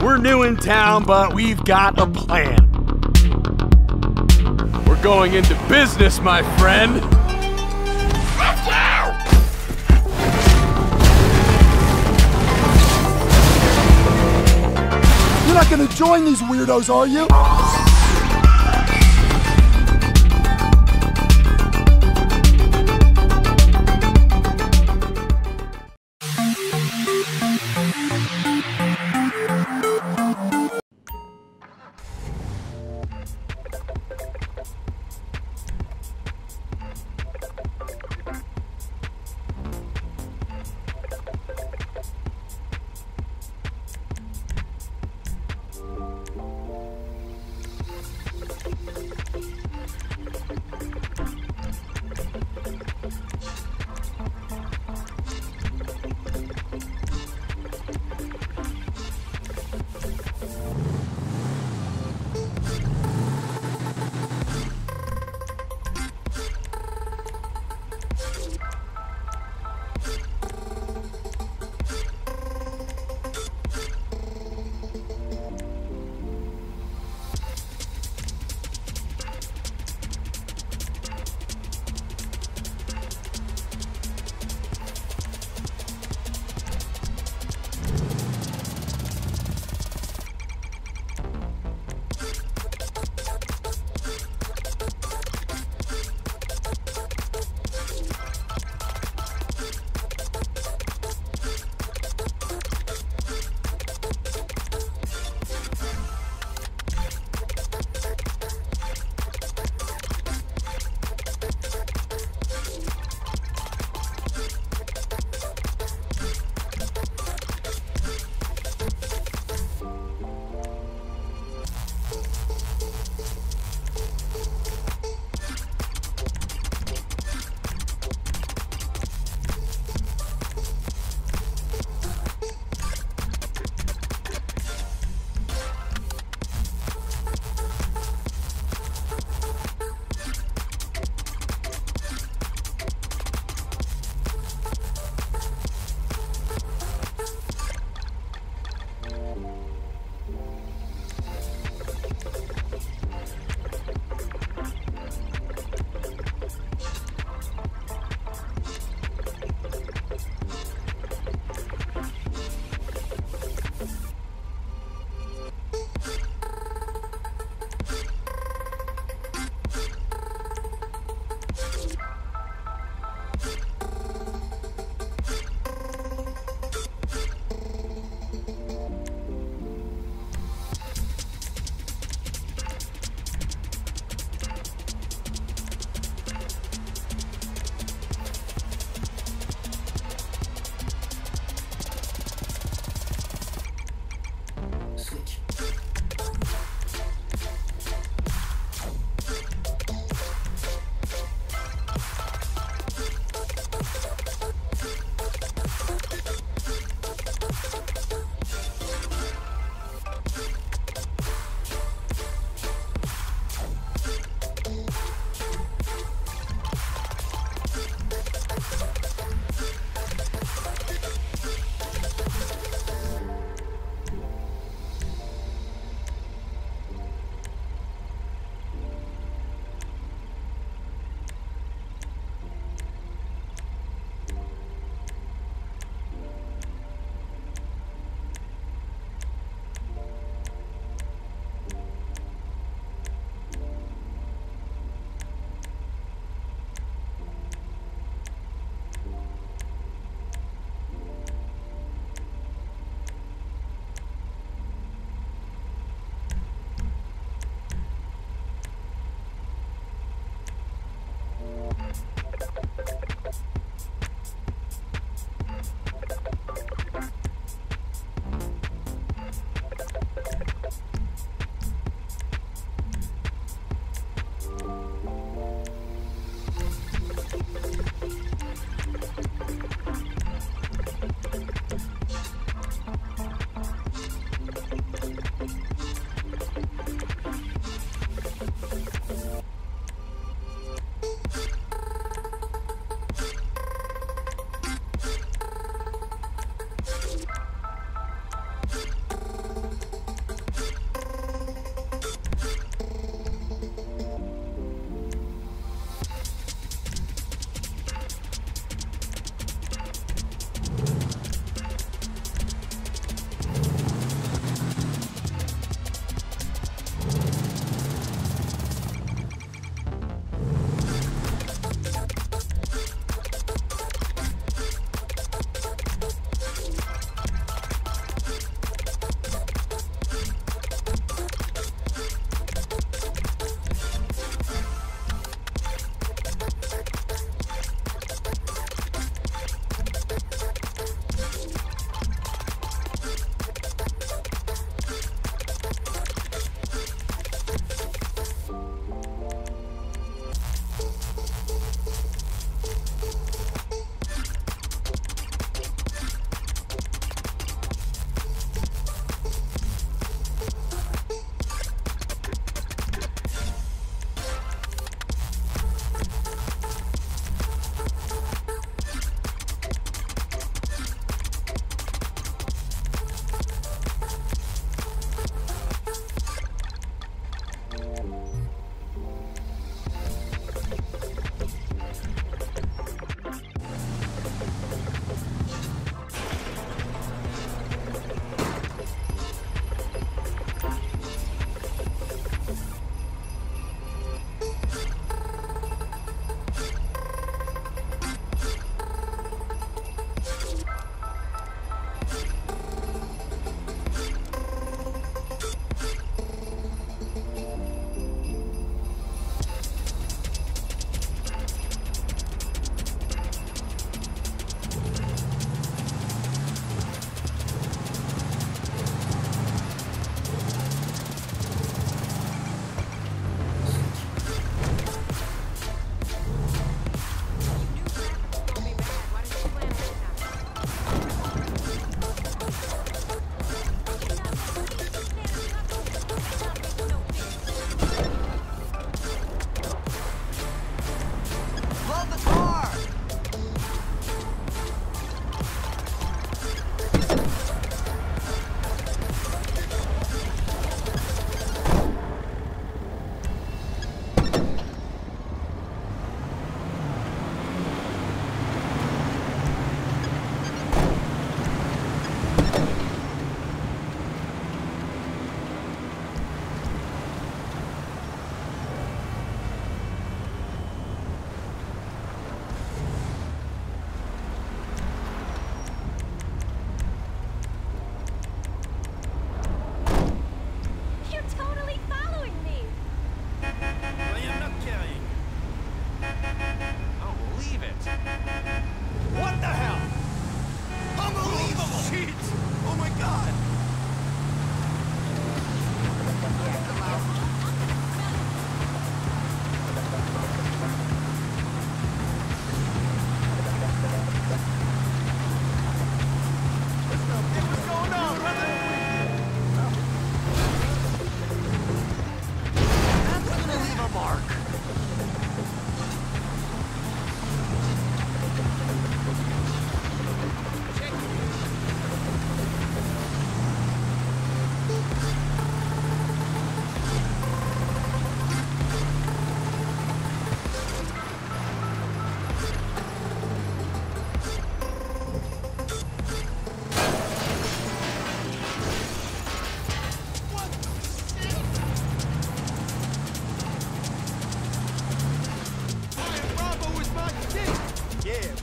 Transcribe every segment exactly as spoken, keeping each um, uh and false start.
We're new in town, but we've got a plan. We're going into business, my friend. Let's go! You're not gonna join these weirdos, are you?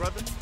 brother.